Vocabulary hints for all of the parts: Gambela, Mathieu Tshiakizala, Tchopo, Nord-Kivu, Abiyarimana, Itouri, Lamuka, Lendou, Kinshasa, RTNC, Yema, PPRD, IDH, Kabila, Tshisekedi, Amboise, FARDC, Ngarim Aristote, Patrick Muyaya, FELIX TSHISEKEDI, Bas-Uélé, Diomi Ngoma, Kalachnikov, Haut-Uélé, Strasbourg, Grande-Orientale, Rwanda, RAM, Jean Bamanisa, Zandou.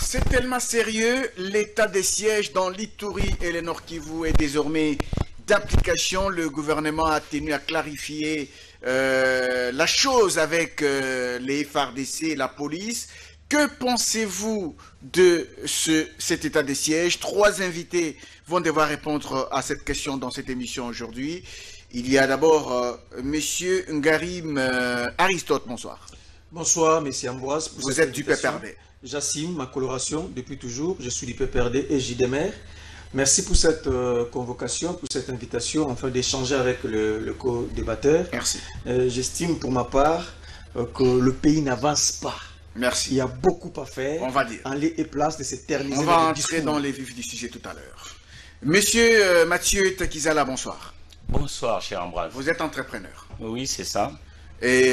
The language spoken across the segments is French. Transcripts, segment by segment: C'est tellement sérieux, l'état des sièges dans l'Itouri et le Nord-Kivu est désormais d'application. Le gouvernement a tenu à clarifier la chose avec les FARDC et la police. Que pensez-vous de cet état des sièges? Trois invités vont devoir répondre à cette question dans cette émission aujourd'hui. Il y a d'abord Monsieur Ngarim Aristote, bonsoir. Bonsoir, Monsieur Amboise. Vous êtes du PPRD. J'assume ma coloration depuis toujours, je suis du PPRD et JDMR. Merci pour cette convocation, pour cette invitation, enfin d'échanger avec le co-débatteur. Merci. J'estime pour ma part que le pays n'avance pas. Merci. Il y a beaucoup à faire. On va dire. En lieu et place de s'éterniser. On va entrer dans les vifs du sujet tout à l'heure. Monsieur Mathieu Tshiakizala, bonsoir. Bonsoir, cher Ambroise. Vous êtes entrepreneur. Oui, c'est ça. Et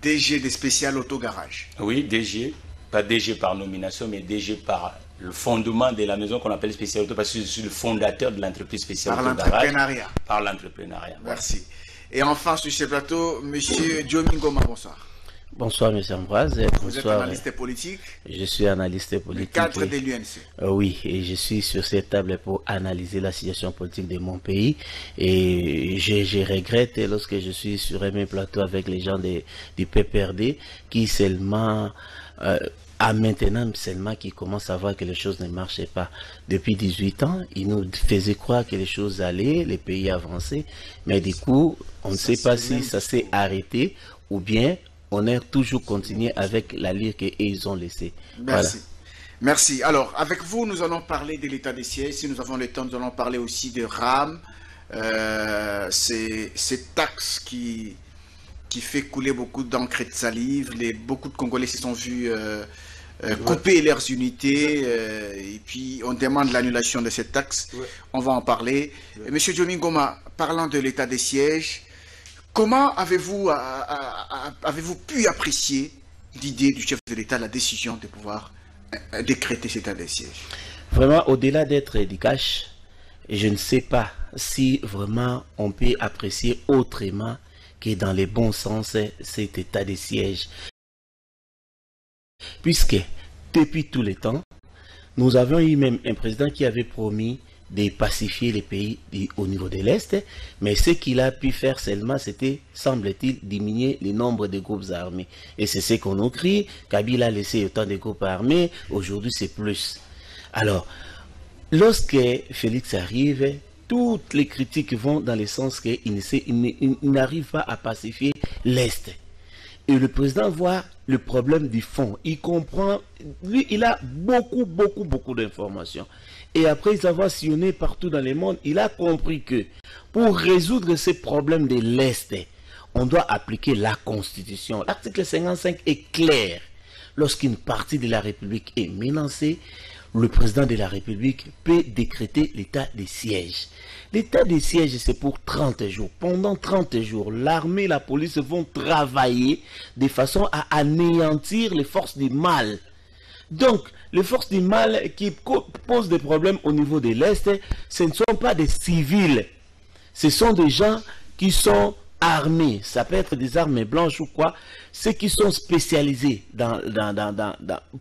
DG des spéciales autogarage. Oui, DG. Pas DG par nomination, mais DG par le fondement de la maison qu'on appelle Spécial Auto, parce que je suis le fondateur de l'entreprise Spécial Auto. Par l'entrepreneuriat. Par l'entrepreneuriat. Merci. Et enfin, sur ce plateau, Monsieur Diomi Ngoma, bonsoir. Bonsoir, Monsieur Ambroise. Vous êtes analyste politique. Je suis analyste politique. Le cadre de l'UNC. Oui, et je suis sur cette table pour analyser la situation politique de mon pays. Et je regrette lorsque je suis sur un même plateau avec les gens du PPRD qui seulement... à maintenant seulement qu'ils commencent à voir que les choses ne marchaient pas. Depuis 18 ans, ils nous faisaient croire que les choses allaient, les pays avançaient, mais du coup, on ne sait pas si ça s'est arrêté ou bien on a toujours continué avec la lire qu'ils ont laissée. Merci. Voilà. Merci. Alors, avec vous, nous allons parler de l'état des sièges. Si nous avons le temps, nous allons parler aussi de RAM, ces taxes qui fait couler beaucoup d'encre et de salive. Beaucoup de Congolais se sont vus couper leurs unités. Et puis, on demande l'annulation de cette taxe. Ouais. On va en parler. Ouais. Monsieur Diomi Ngoma, parlant de l'état des sièges, comment avez-vous pu apprécier l'idée du chef de l'État, la décision de pouvoir décréter cet état des sièges? Vraiment, au-delà d'être du cash, je ne sais pas si vraiment on peut apprécier autrement qui est dans les bons sens cet état de siège. Puisque, depuis tous les temps, nous avions eu même un président qui avait promis de pacifier les pays au niveau de l'Est, mais ce qu'il a pu faire seulement, c'était, semble-t-il, diminuer le nombre de groupes armés. Et c'est ce qu'on nous crie, Kabila a laissé autant de groupes armés, aujourd'hui c'est plus. Alors, lorsque Félix arrive, toutes les critiques vont dans le sens qu'il n'arrive pas à pacifier l'Est. Et le président voit le problème du fond. Il comprend, lui, il a beaucoup d'informations. Et après avoir sillonné partout dans le monde, il a compris que pour résoudre ces problèmes de l'Est, on doit appliquer la Constitution. L'article 55 est clair. Lorsqu'une partie de la République est menacée, le président de la République peut décréter l'état des sièges. L'état des sièges, c'est pour 30 jours. Pendant 30 jours, l'armée et la police vont travailler de façon à anéantir les forces du mal. Donc, les forces du mal qui posent des problèmes au niveau de l'Est, ce ne sont pas des civils. Ce sont des gens qui sont armés. Ça peut être des armes blanches ou quoi. Ceux qui sont spécialisés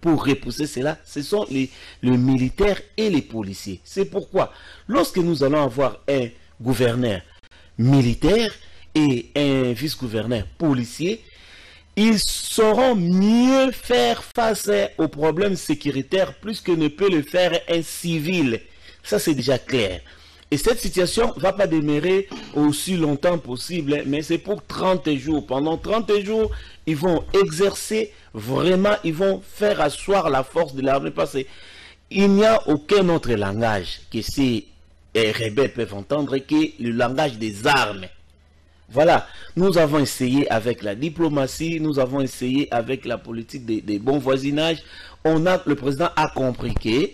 pour repousser cela, ce sont les militaires et les policiers. C'est pourquoi, lorsque nous allons avoir un gouverneur militaire et un vice-gouverneur policier, ils sauront mieux faire face aux problèmes sécuritaires plus que ne peut le faire un civil. Ça, c'est déjà clair. Et cette situation ne va pas demeurer aussi longtemps possible, mais c'est pour 30 jours. Pendant 30 jours, ils vont exercer, vraiment, ils vont faire asseoir la force de l'armée. Parce qu'il n'y a aucun autre langage que ces rebelles peuvent entendre que le langage des armes. Voilà, nous avons essayé avec la diplomatie, nous avons essayé avec la politique des bons voisinages. Le président a compris que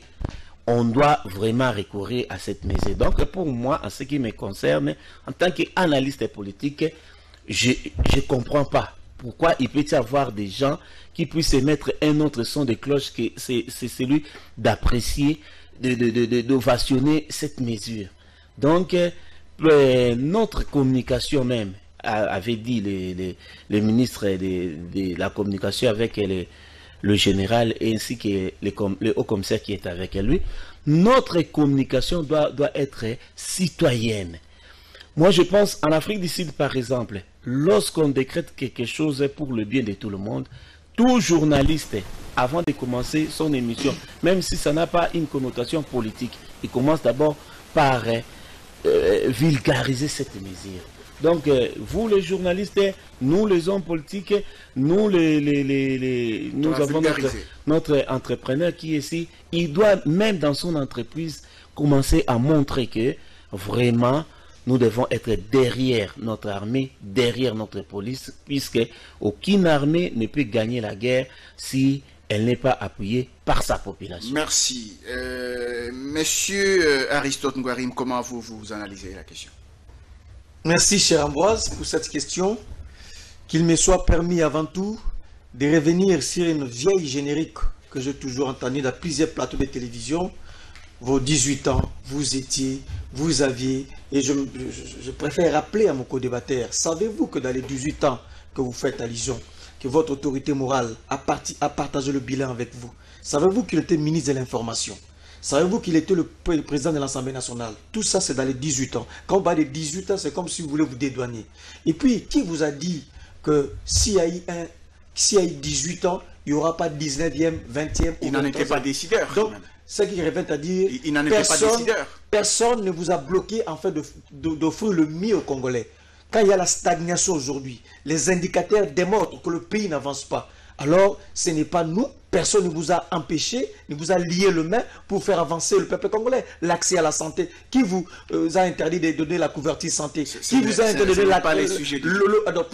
on doit vraiment recourir à cette mesure. Donc, pour moi, en ce qui me concerne, en tant qu'analyste politique, je ne comprends pas pourquoi il peut y avoir des gens qui puissent émettre un autre son de cloche que c'est celui d'apprécier, d'ovationner cette mesure. Donc, notre communication même, avait dit le ministre de la communication avec les le général ainsi que le haut commissaire qui est avec lui. Notre communication doit être citoyenne. Moi, je pense, en Afrique du Sud, par exemple, lorsqu'on décrète quelque chose pour le bien de tout le monde, tout journaliste, avant de commencer son émission, même si ça n'a pas une connotation politique, il commence d'abord par vulgariser cette mesure. Donc, vous les journalistes, nous les hommes politiques, nous nous avons notre entrepreneur qui est ici, il doit même dans son entreprise commencer à montrer que vraiment, nous devons être derrière notre armée, derrière notre police, puisque aucune armée ne peut gagner la guerre si elle n'est pas appuyée par sa population. Merci. Monsieur Aristote Ngarim, comment vous analysez la question? Merci, cher Ambroise, pour cette question. Qu'il me soit permis avant tout de revenir sur une vieille générique que j'ai toujours entendue dans plusieurs plateaux de télévision. Vos 18 ans, vous aviez, et je préfère rappeler à mon co-débatteur, savez-vous que dans les 18 ans que vous faites allusion, que votre autorité morale a partagé le bilan avec vous, savez-vous qu'il était ministre de l'information? Savez-vous qu'il était le président de l'Assemblée nationale? Tout ça, c'est dans les 18 ans. Quand on parle des 18 ans, c'est comme si vous voulez vous dédouaner. Et puis, qui vous a dit que s'il y a eu 18 ans, il n'y aura pas 19e, 20e... Il n'en était pas décideur. Donc, ce qui revient à dire, personne ne vous a bloqué en fait d'offrir le mieux aux Congolais. Quand il y a la stagnation aujourd'hui, les indicateurs démontrent que le pays n'avance pas. Alors, ce n'est pas nous, personne ne vous a empêché, ne vous a lié le main pour faire avancer le peuple congolais. L'accès à la santé, qui vous a interdit de donner la couverture santé? Qui vous a interdit de donner la... Pour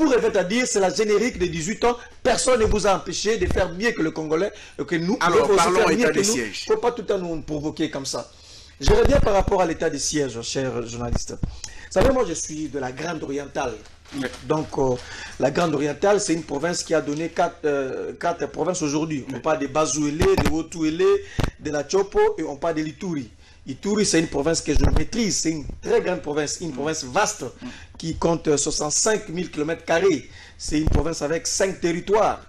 revenir à dire, c'est la générique des 18 ans, personne ne vous a empêché de faire mieux que le Congolais, que nous. Alors, parlons état des sièges. Il ne faut pas tout à nous provoquer comme ça. Je reviens par rapport à l'état des sièges, chers journalistes. Vous savez, moi, je suis de la Grande-Orientale. Donc, la Grande-Orientale, c'est une province qui a donné quatre provinces aujourd'hui. On parle de Bas-Uélé, de Haut-Uélé, de la Tchopo et on parle de l'Itouri. Itouri, c'est une province que je maîtrise, c'est une très grande province, une province vaste qui compte 65 000 km². C'est une province avec 5 territoires.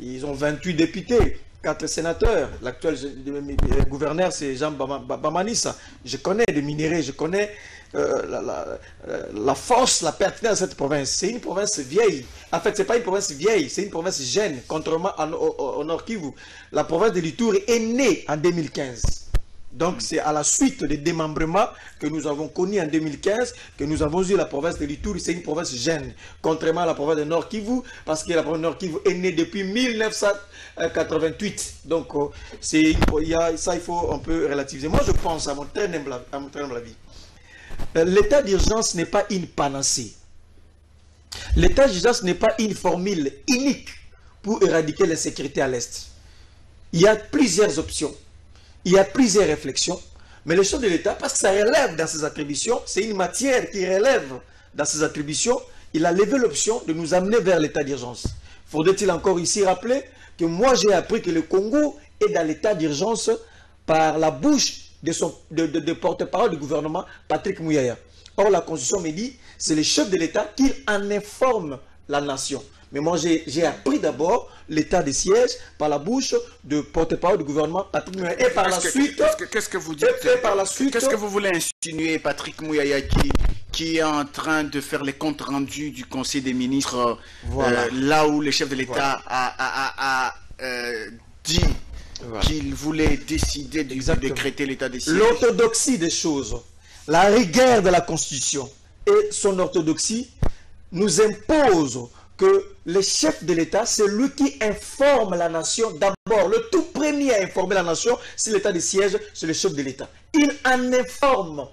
Ils ont 28 députés, 4 sénateurs. L'actuel gouverneur, c'est Jean Bamanisa. Je connais des minéraux, je connais... la force, la pertinence de cette province. C'est une province vieille. En fait, ce n'est pas une province vieille, c'est une province jeune, contrairement au Nord-Kivu. La province de l'Itouri est née en 2015. Donc, c'est à la suite des démembrements que nous avons connus en 2015 que nous avons eu la province de l'Itouri. C'est une province jeune, contrairement à la province de Nord-Kivu, parce que la province de Nord-Kivu est née depuis 1988. Donc, ça, il faut un peu relativiser. Moi, je pense, à mon très humble avis, l'état d'urgence n'est pas une panacée. L'état d'urgence n'est pas une formule unique pour éradiquer l'insécurité à l'Est. Il y a plusieurs options. Il y a plusieurs réflexions. Mais le choix de l'État, parce que ça relève dans ses attributions, c'est une matière qui relève dans ses attributions, il a levé l'option de nous amener vers l'état d'urgence. Faudrait-il encore ici rappeler que moi j'ai appris que le Congo est dans l'état d'urgence par la bouche de porte-parole du gouvernement, Patrick Muyaya. Or, la Constitution me dit, c'est le chef de l'État qui en informe la nation. Mais moi, j'ai appris d'abord l'état des sièges par la bouche de porte-parole du gouvernement, Patrick Muyaya. Et par la suite... Qu'est-ce que vous dites? Qu'est-ce que vous voulez insinuer, Patrick Muyaya, qui est en train de faire les comptes rendus du Conseil des ministres, voilà. Là où le chef de l'État a dit... Voilà. Qu'il voulait décider de décréter l'état des sièges. L'orthodoxie des choses, la rigueur de la Constitution et son orthodoxie nous impose que le chef de l'État, c'est lui qui informe la nation d'abord. Le tout premier à informer la nation, c'est l'état des sièges, c'est le chef de l'État. Il en informe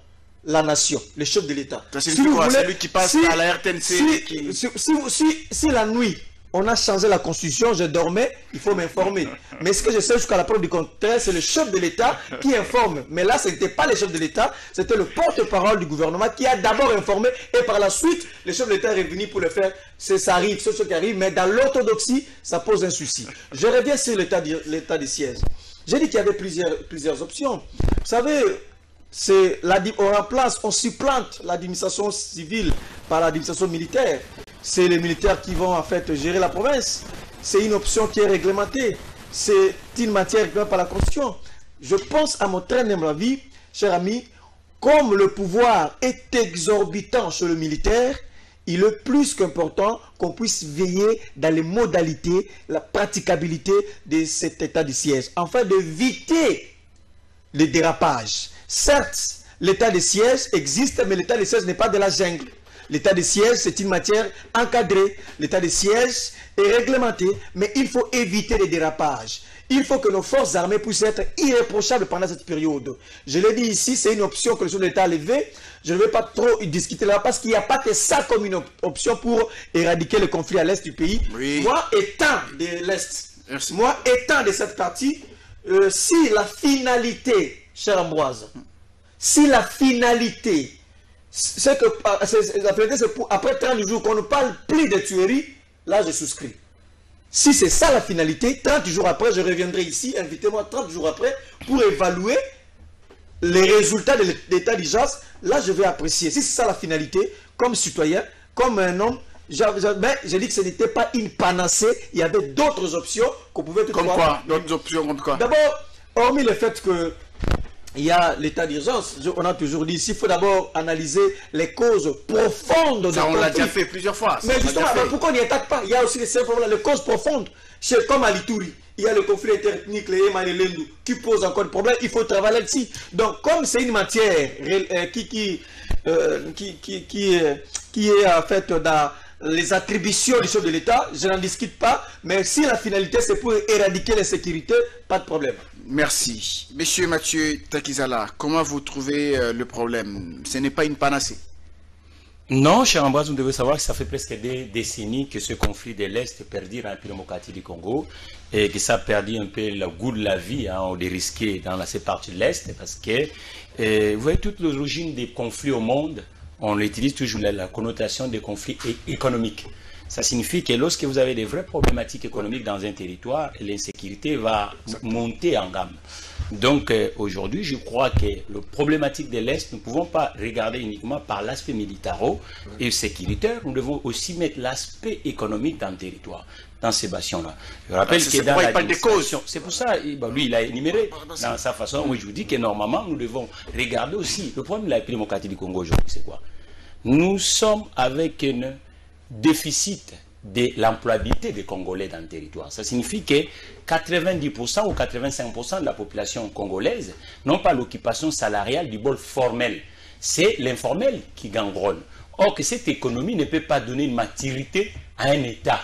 la nation, le chef de l'État. C'est lui qui passe à la RTNC. Si la nuit... On a changé la Constitution, je dormais, il faut m'informer. Mais ce que je sais jusqu'à la preuve du contraire, c'est le chef de l'État qui informe. Mais là, ce n'était pas le chef de l'État, c'était le porte-parole du gouvernement qui a d'abord informé et par la suite, le chef de l'État est revenu pour le faire. Ça arrive, c'est ce qui arrive, mais dans l'orthodoxie, ça pose un souci. Je reviens sur l'état des sièges. J'ai dit qu'il y avait plusieurs options. Vous savez, on supplante l'administration civile par l'administration militaire. C'est les militaires qui vont en fait gérer la province. C'est une option qui est réglementée. c'est une matière grave par la Constitution. Je pense à mon très humble avis, cher ami, comme le pouvoir est exorbitant chez le militaire, il est plus qu'important qu'on puisse veiller dans les modalités, la praticabilité de cet état de siège, afin d'éviter les dérapages. Certes, l'état de siège existe, mais l'état de siège n'est pas de la jungle. L'état de siège, c'est une matière encadrée. L'état de siège est réglementé, mais il faut éviter les dérapages. Il faut que nos forces armées puissent être irréprochables pendant cette période. Je l'ai dit ici, c'est une option que le chef de l'État a levée. Je ne vais pas trop discuter là parce qu'il n'y a pas que ça comme une option pour éradiquer le conflit à l'est du pays. Oui. Moi, étant de l'est, moi, étant de cette partie, si la finalité, cher Ambroise, si la finalité, c'est que la finalité, c'est après 30 jours qu'on ne parle plus de tuerie, là, je souscris. Si c'est ça la finalité, 30 jours après, je reviendrai ici, invitez-moi 30 jours après pour évaluer les résultats de l'état d'urgence. Là, je vais apprécier. Si c'est ça la finalité, comme citoyen, comme un homme, mais j'ai dit que ce n'était pas une panacée. Il y avait d'autres options qu'on pouvait... Comme quoi? D'autres options comme quoi? D'abord, hormis le fait que il y a l'état d'urgence, on a toujours dit ici, il faut d'abord analyser les causes profondes de ça, on l'a déjà fait plusieurs fois. Mais justement, pourquoi on n'y attaque pas? Il y a aussi les causes profondes. C'est comme à l'Itouri, il y a le conflit interethnique, les Yema et les Lendou, qui pose encore le problème, il faut travailler là-dessus. Donc, comme c'est une matière qui est en fait dans les attributions du chef de l'État, je n'en discute pas, mais si la finalité c'est pour éradiquer l'insécurité, pas de problème. Merci. Monsieur Mathieu Tshiakizala, comment vous trouvez le problème? Ce n'est pas une panacée. Non, cher Ambroise, vous devez savoir que ça fait presque 2 décennies que ce conflit de l'Est perdit l'Empire démocratique du Congo et que ça perdit un peu le goût de la vie, hein, on est risqué dans cette partie de l'Est parce que, vous voyez, toutes les origines des conflits au monde, on utilise toujours la connotation des conflits économiques. Ça signifie que lorsque vous avez des vraies problématiques économiques dans un territoire, l'insécurité va monter en gamme. Donc aujourd'hui, je crois que la problématique de l'Est, nous ne pouvons pas regarder uniquement par l'aspect militaro et sécuritaire. Nous devons aussi mettre l'aspect économique dans le territoire, dans ces bastions-là. Je rappelle que dans l'administration, c'est pour ça, ben lui, il a énuméré dans sa façon où je vous dis que normalement, nous devons regarder aussi. Le problème de la démocratie du Congo aujourd'hui, c'est quoi? Nous sommes avec une déficit de l'employabilité des Congolais dans le territoire. Ça signifie que 90% ou 85% de la population congolaise n'ont pas l'occupation salariale du bol formel. C'est l'informel qui gangrène. Or que cette économie ne peut pas donner une maturité à un État.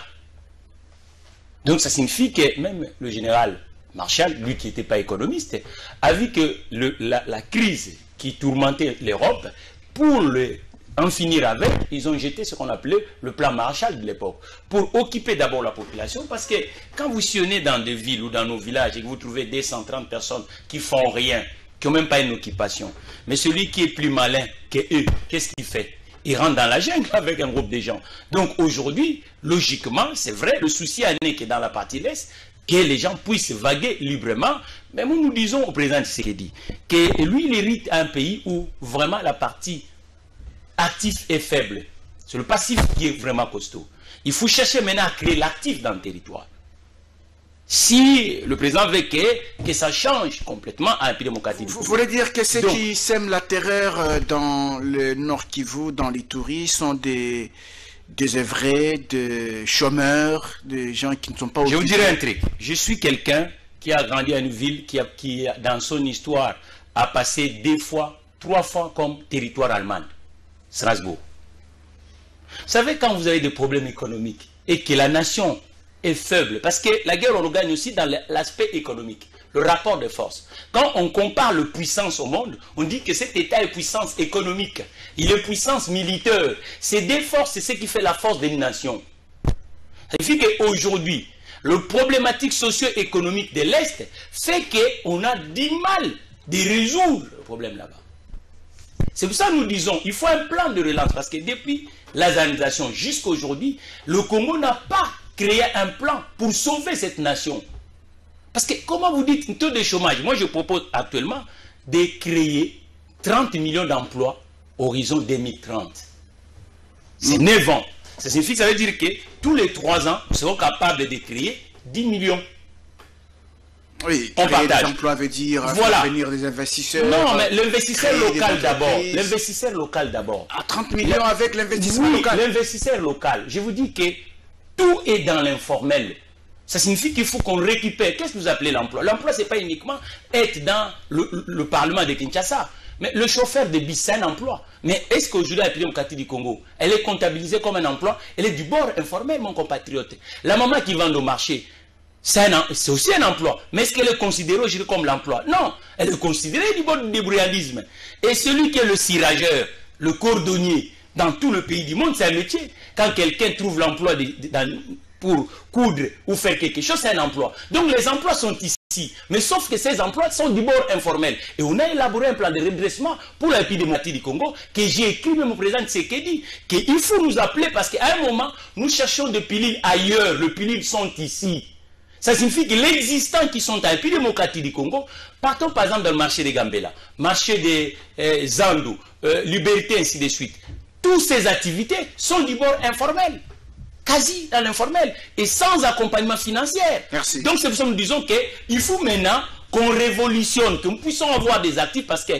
Donc ça signifie que même le général Marshall, lui qui n'était pas économiste, a vu que la crise qui tourmentait l'Europe, pour le en finir avec, ils ont jeté ce qu'on appelait le plan Marshall de l'époque, pour occuper d'abord la population, parce que quand vous sillonnez dans des villes ou dans nos villages et que vous trouvez 230 personnes qui font rien, qui n'ont même pas une occupation, mais celui qui est plus malin que eux, qu'est-ce qu'il fait? Il rentre dans la jungle avec un groupe de gens. Donc aujourd'hui, logiquement, c'est vrai, le souci à n'est que dans la partie l'Est, que les gens puissent vaguer librement, mais nous nous disons au président Tshisekedi que lui, il hérite un pays où vraiment la partie actif est faible. C'est le passif qui est vraiment costaud. Il faut chercher maintenant à créer l'actif dans le territoire. Si le président veut que ça change complètement à un pays démocratique. Vous voulez dire que ceux qui sèment la terreur dans le Nord-Kivu, dans l'Itouri, sont des désœuvrés, des chômeurs, des gens qui ne sont pas... Je vous dirai un truc. Je suis quelqu'un qui a grandi à une ville qui dans son histoire, a passé 2 fois, 3 fois comme territoire allemand. Strasbourg. Vous savez, quand vous avez des problèmes économiques et que la nation est faible, parce que la guerre, on le gagne aussi dans l'aspect économique, le rapport de force. Quand on compare la puissance au monde, on dit que cet État est puissance économique, il est puissance militaire. Ces deux forces, c'est ce qui fait la force d'une nation. Ça signifie qu'aujourd'hui, le problématique socio-économique de l'Est fait qu'on a du mal de résoudre le problème là-bas. C'est pour ça que nous disons il faut un plan de relance, parce que depuis l'organisation jusqu'à aujourd'hui, le Congo n'a pas créé un plan pour sauver cette nation. Parce que, comment vous dites, un taux de chômage, moi je propose actuellement de créer 30 millions d'emplois horizon 2030. C'est 9 ans. Ça signifie, ça veut dire que tous les 3 ans, nous serons capables de créer 10 millions. Oui, on partage. Des emplois veut dire voilà. Venir des investisseurs. Non, mais l'investisseur local d'abord. L'investisseur local d'abord. À 30 millions avec l'investisseur local. L'investisseur local. Je vous dis que tout est dans l'informel. Ça signifie qu'il faut qu'on récupère. Qu'est-ce que vous appelez l'emploi? L'emploi, ce n'est pas uniquement être dans le Parlement de Kinshasa. Mais le chauffeur de bus, c'est un emploi. Mais est-ce qu'aujourd'hui, la République démocratique du Congo, elle est comptabilisée comme un emploi? Elle est du bord informel, mon compatriote. La maman qui vend au marché, c'est aussi un emploi. Mais est-ce qu'elle est considérée aujourd'hui comme l'emploi? Non, elle est considérée du bord du débrouillardisme. Et celui qui est le cirageur, le cordonnier, dans tout le pays du monde, c'est un métier. Quand quelqu'un trouve l'emploi pour coudre ou faire quelque chose, c'est un emploi. Donc les emplois sont ici, mais sauf que ces emplois sont du bord informel. Et on a élaboré un plan de redressement pour la démocratie du Congo, que j'ai écrit même au président Tshisekedi, qu'il faut nous appeler parce qu'à un moment, nous cherchons des pilules ailleurs, les pilules sont ici. Ça signifie que les existants qui sont à la démocratie du Congo, partons par exemple dans le marché des Gambela, marché des Zandou, Liberté, ainsi de suite. Toutes ces activités sont du bord informel. Quasi dans l'informel et sans accompagnement financier. Merci. Donc c'est pour ça que nous disons qu'il faut maintenant qu'on révolutionne, que nous puissions avoir des actifs parce que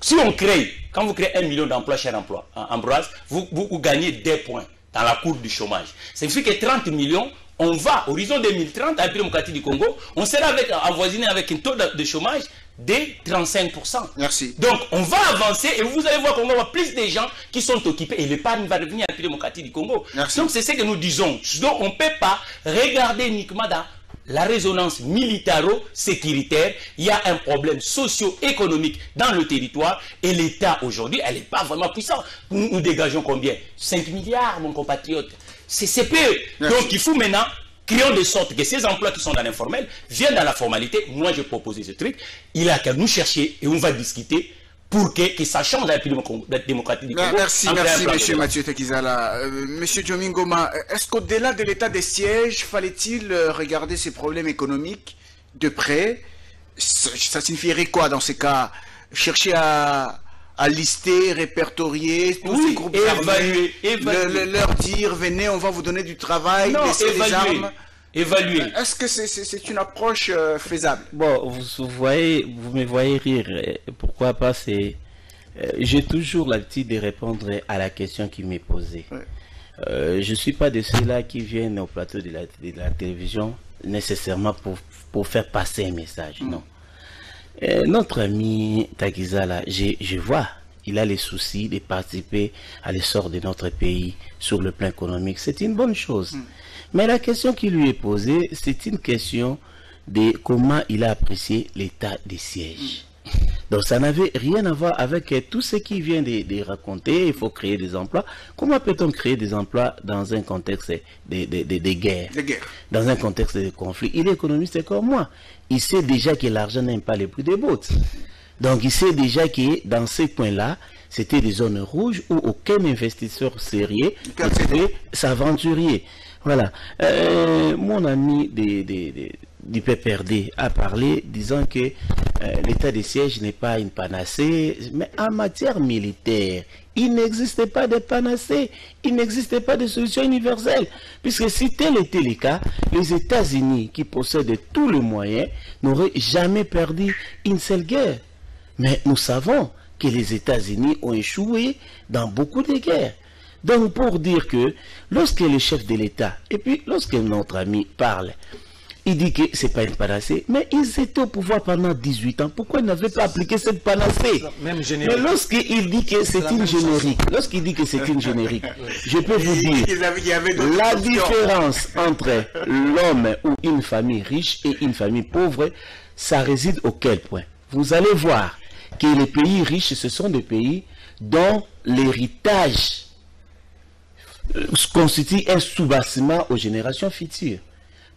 si on crée, quand vous créez 1 million d'emplois, cher emploi, Ambroise, vous gagnez 2 points dans la courbe du chômage. Ça signifie que 30 millions, on va, horizon 2030, à la démocratie du Congo, on sera avoisiné avec un taux de chômage de 35%. Merci. Donc, on va avancer et vous allez voir qu'on va avoir plus de gens qui sont occupés et l'épargne va revenir à la démocratie du Congo. Merci. Donc, c'est ce que nous disons. Donc, on ne peut pas regarder uniquement dans la résonance militaro-sécuritaire. Il y a un problème socio-économique dans le territoire et l'État, aujourd'hui, elle n'est pas vraiment puissante. Nous dégageons combien? 5 milliards, mon compatriote. C'est peu. Merci. Donc, il faut maintenant... Créons de sorte que ces emplois qui sont dans l'informel viennent dans la formalité. Moi, j'ai proposé ce truc. Il a qu'à nous chercher et on va discuter pour que ça change la démocratie du Congo. Merci, merci, monsieur Mathieu Tshiakizala. Monsieur Diomi Ngoma, est-ce qu'au-delà de l'état des sièges, fallait-il regarder ces problèmes économiques de près? Ça signifierait quoi dans ces cas? Chercher à lister, répertorier, tous ces groupes évaluer, leur dire, venez, on va vous donner du travail, laissez les armes. Évaluer. Est-ce que c'est une approche faisable? Bon, vous me voyez rire. Pourquoi pas? J'ai toujours l'habitude de répondre à la question qui m'est posée. Ouais. Je ne suis pas de ceux-là qui viennent au plateau de la télévision nécessairement pour faire passer un message. Non. Notre ami Tshiakizala, je vois, il a les soucis de participer à l'essor de notre pays sur le plan économique. C'est une bonne chose. Mais la question qui lui est posée, c'est une question de comment il a apprécié l'état des sièges. Donc ça n'avait rien à voir avec tout ce qu'il vient de raconter. Il faut créer des emplois. Comment peut-on créer des emplois dans un contexte de guerre, dans un contexte de conflit? Il est économiste comme moi. Il sait déjà que l'argent n'aime pas les prix des bottes. Donc il sait déjà que dans ces points-là, c'était des zones rouges où aucun investisseur sérieux ne pouvait s'aventurer. Voilà. Mon ami du PPRD a parlé, disant que l'état des sièges n'est pas une panacée, mais en matière militaire, il n'existait pas de panacée, il n'existait pas de solution universelle, puisque si tel était le cas, les États-Unis, qui possèdent tous les moyens, n'auraient jamais perdu une seule guerre. Mais nous savons que les États-Unis ont échoué dans beaucoup de guerres. Donc pour dire que, lorsque le chef de l'État, et puis lorsque notre ami parle, il dit que ce n'est pas une panacée, mais ils étaient au pouvoir pendant 18 ans. Pourquoi ils n'avaient pas appliqué cette panacée? Même mais lorsqu'il dit que c'est une générique, lorsqu'il dit que c'est une générique, je peux vous dire, la différence entre l'homme ou une famille riche et une famille pauvre, ça réside au quel point? Vous allez voir que les pays riches, ce sont des pays dont l'héritage constitue un soubassement aux générations futures.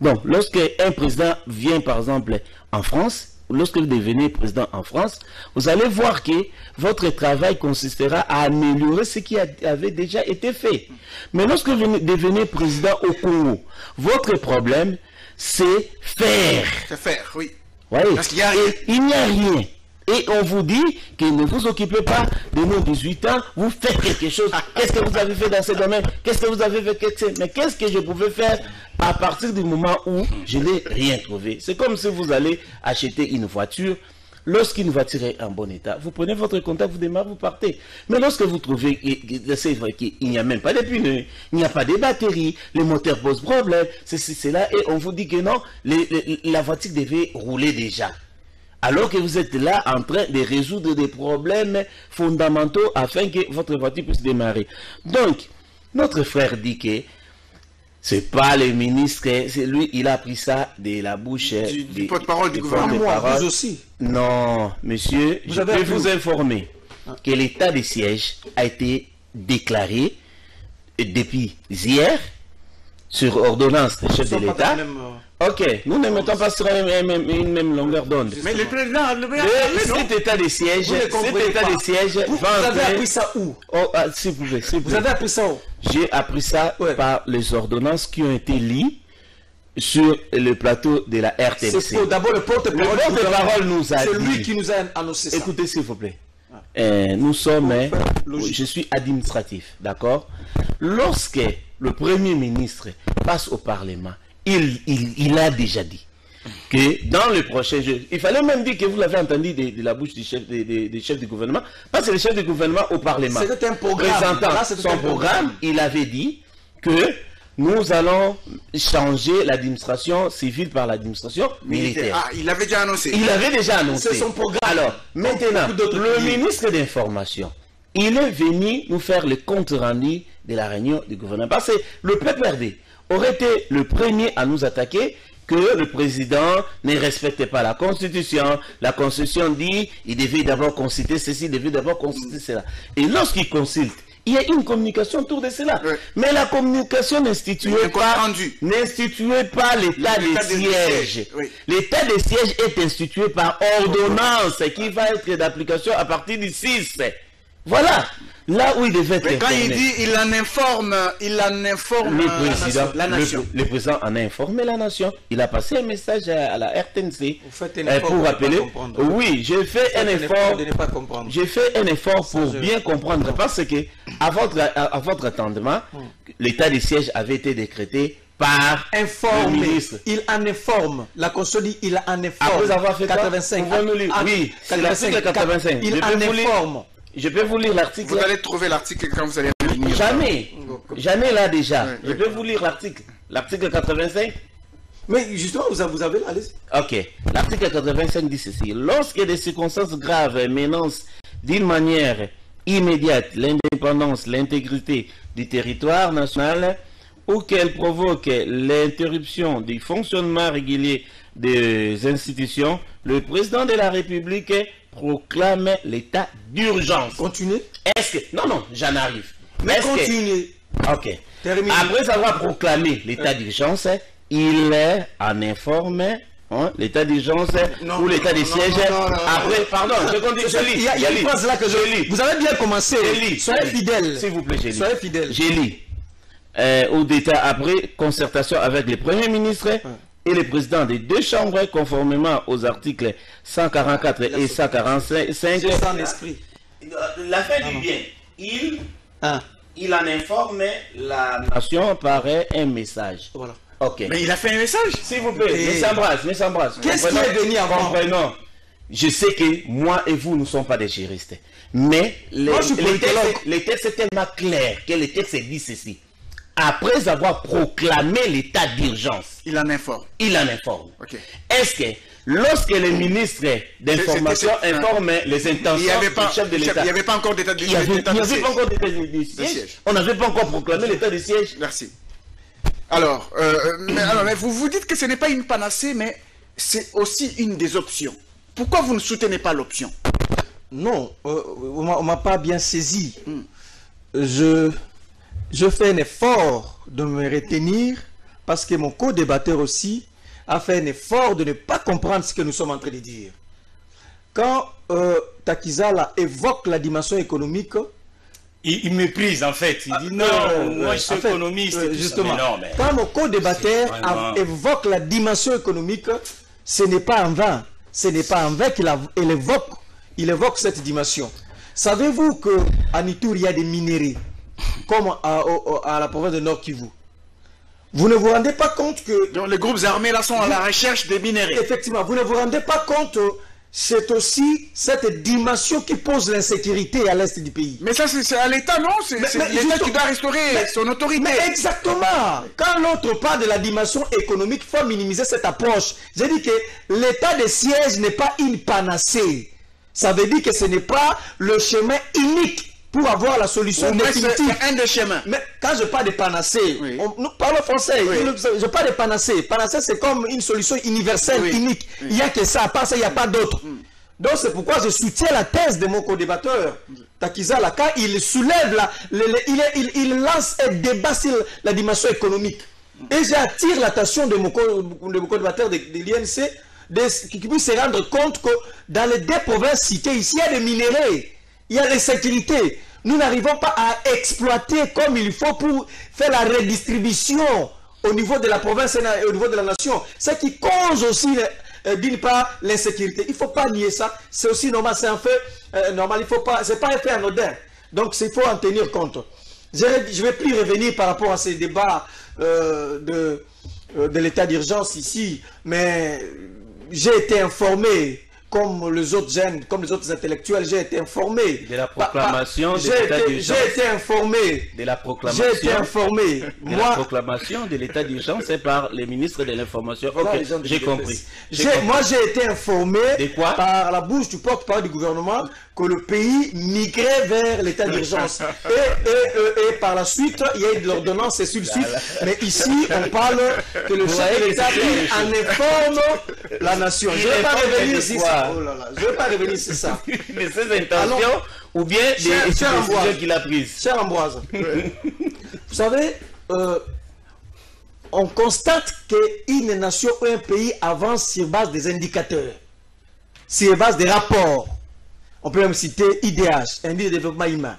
Donc, lorsque un président vient, par exemple, en France, lorsque vous devenez président en France, vous allez voir que votre travail consistera à améliorer ce qui avait déjà été fait. Mais lorsque vous devenez président au Congo, votre problème, c'est faire. C'est faire, oui. Voyez, parce qu'il n'y a rien. Il n'y a rien. Et on vous dit que ne vous occupez pas de nos 18 ans, vous faites quelque chose. Qu'est-ce que vous avez fait dans ce domaine? Qu'est-ce que vous avez fait? Mais qu'est-ce que je pouvais faire à partir du moment où je n'ai rien trouvé. C'est comme si vous allez acheter une voiture. Lorsqu'une voiture est en bon état, vous prenez votre contact, vous démarrez, vous partez. Mais lorsque vous trouvez qu'il n'y a même pas de pneus, il n'y a pas de batterie, le moteur pose problème, ceci, cela, et on vous dit que non, la voiture devait rouler déjà. Alors que vous êtes là en train de résoudre des problèmes fondamentaux afin que votre voiture puisse démarrer. Donc, notre frère dit que c'est pas le ministre, c'est lui, il a pris ça de la bouche du porte-parole du gouvernement, vous aussi. Non, monsieur, je vais vous informer que l'état de siège a été déclaré depuis hier sur ordonnance du chef de l'État. Ok, nous ne mettons pas sur une même longueur d'onde. Mais le président a cet état de siège, vous avez appris ça où? Oh, ah, si vous voulez, si vous avez appris ça où? J'ai appris ça par les ordonnances qui ont été liées sur le plateau de la RTNC. D'abord, le porte-parole nous a dit. C'est lui qui nous a annoncé ça. Écoutez, s'il vous plaît. Nous sommes. Je suis administratif, d'accord? Lorsque le Premier ministre passe au Parlement, il a déjà dit que dans le prochain jeu, il fallait même dire que vous l'avez entendu de la bouche du chef du gouvernement, parce que le chef du gouvernement au Parlement, un programme, présentant là, son programme, il avait dit que nous allons changer l'administration civile par l'administration militaire. Ah, il avait déjà annoncé. Il avait déjà annoncé. C'est son programme. Alors, maintenant, le ministre de l'Information, il est venu nous faire le compte rendu de la réunion du gouvernement. Parce que le PPRD aurait été le premier à nous attaquer que le président ne respectait pas la Constitution. La Constitution dit qu'il devait d'abord consulter ceci, il devait d'abord consulter cela. Et lorsqu'il consulte, il y a une communication autour de cela. Oui. Mais la communication n'instituait pas l'état des sièges. Oui. L'état des sièges est institué par ordonnance qui va être d'application à partir du 6. Voilà. Là où il devait être. Mais quand il dit, il en informe la nation. Le président en a informé la nation. Il a passé un message à la RTNC pour rappeler. Oui, j'ai fait un effort. J'ai fait un effort pour bien comprendre. Parce que, à votre attendement, l'état des sièges avait été décrété par informe. Il en informe. La Constitution dit il en informe. Après avoir fait 85. Oui, c'est l'article 85. Il en informe. Je peux vous lire l'article. Vous allez trouver l'article quand vous allez venir. Jamais. Jamais là déjà. Je peux vous lire l'article. L'article 85. Mais justement, vous avez là. Ok. L'article 85 dit ceci. Lorsque des circonstances graves menacent d'une manière immédiate l'indépendance, l'intégrité du territoire national ou qu'elles provoquent l'interruption du fonctionnement régulier des institutions, le président de la République proclame l'état d'urgence. Continuez. Est-ce que... Non, non, j'en arrive. Mais continuez. Que... Ok. Terminé. Après avoir proclamé l'état d'urgence, il est en informe l'état d'urgence ou l'état des sièges. Après, pardon, je continue. Il y a une phrase là que je lis. Vous avez bien commencé. Soyez fidèle. S'il vous plaît, j'ai lu. Soyez fidèle. J'ai lu. Au détail après concertation avec les premiers ministres et les présidents des deux chambres, conformément aux articles 144 et 145. La fin du bien, il en informe la nation par un message. Voilà. Okay. Mais il a fait un message. S'il vous plaît, mais s'embrasse. Qu'est-ce qui est venu avant? Comprenons. Je sais que moi et vous ne sommes pas des juristes. Mais les textes étaient tellement clairs que les textes disent ceci. Après avoir proclamé l'état d'urgence, il en informe. Il en informe. Okay. Est-ce que lorsque le ministre d'information informe les intentions du chef de l'État, il n'y avait pas encore d'état de siège. On n'avait pas encore proclamé l'état de siège. Merci. Alors, mais vous dites que ce n'est pas une panacée, mais c'est aussi une des options. Pourquoi vous ne soutenez pas l'option? Non, on ne m'a pas bien saisi. Je fais un effort de me retenir parce que mon co-débatteur aussi a fait un effort de ne pas comprendre ce que nous sommes en train de dire. Quand Tshiakizala évoque la dimension économique, il méprise en fait. Il dit non, moi je suis économiste. Justement, quand mon co-débatteur évoque la dimension économique, ce n'est pas en vain. Ce n'est pas en vain qu'il évoque. Il évoque cette dimension. Savez-vous qu'en Itouri, il y a des minerais comme à la province de Nord-Kivu. Vous ne vous rendez pas compte que... Donc les groupes armés là sont à la recherche des minéraux. Effectivement, vous ne vous rendez pas compte, c'est aussi cette dimension qui pose l'insécurité à l'est du pays. Mais ça c'est à l'État, non? C'est l'État qui doit restaurer son autorité. Mais exactement. Quand l'autre parle de la dimension économique, il faut minimiser cette approche. J'ai dit que l'État de siège n'est pas une panacée. Ça veut dire que ce n'est pas le chemin unique pour avoir la solution définitive. C'est un des chemins. Mais quand je parle de panacée, oui. Nous parlons français, oui. Je parle de panacée. Panacée, c'est comme une solution universelle, oui. Unique. Oui. Il n'y a que ça, à part ça, il n'y a pas d'autre. Oui. Donc c'est pourquoi je soutiens la thèse de mon co-débatteur, Tshiakizala, quand il soulève, il lance et débat sur la dimension économique. Et j'attire l'attention de mon co-débatteur de l'INC, qui puisse se rendre compte que dans les deux provinces citées ici, il y a des minéraux, il y a des sécurités. Nous n'arrivons pas à exploiter comme il faut pour faire la redistribution au niveau de la province et au niveau de la nation. Ce qui cause aussi, d'une part, l'insécurité. Il ne faut pas nier ça. C'est aussi normal, c'est un fait normal. Il faut pas, c'est pas un fait anodin. Donc, il faut en tenir compte. Je ne vais plus revenir par rapport à ces débats de l'état d'urgence ici, mais... J'ai été informé, comme les autres jeunes, comme les autres intellectuels, j'ai été informé. De la proclamation de l'état d'urgence. J'ai été informé. De la proclamation. J'ai été informé. La proclamation de l'état d'urgence, c'est par les ministres de l'information. Ok, j'ai compris. Moi, j'ai été informé par la bouche du porte-parole du gouvernement que le pays migrait vers l'état d'urgence. Et par la suite, il y a eu de l'ordonnance et sur le suite. Mais ici, on parle que le chef de l'État en informe la nation. Je ne vais pas revenir sur ça. Oh là là, je ne vais pas revenir sur ça. Mais ses intentions, alors, ou bien des décisions qu'il a prises. Cher Ambroise, vous savez, on constate qu'une nation ou un pays avance sur base des indicateurs, sur base des rapports. On peut même citer IDH, Indice de développement humain.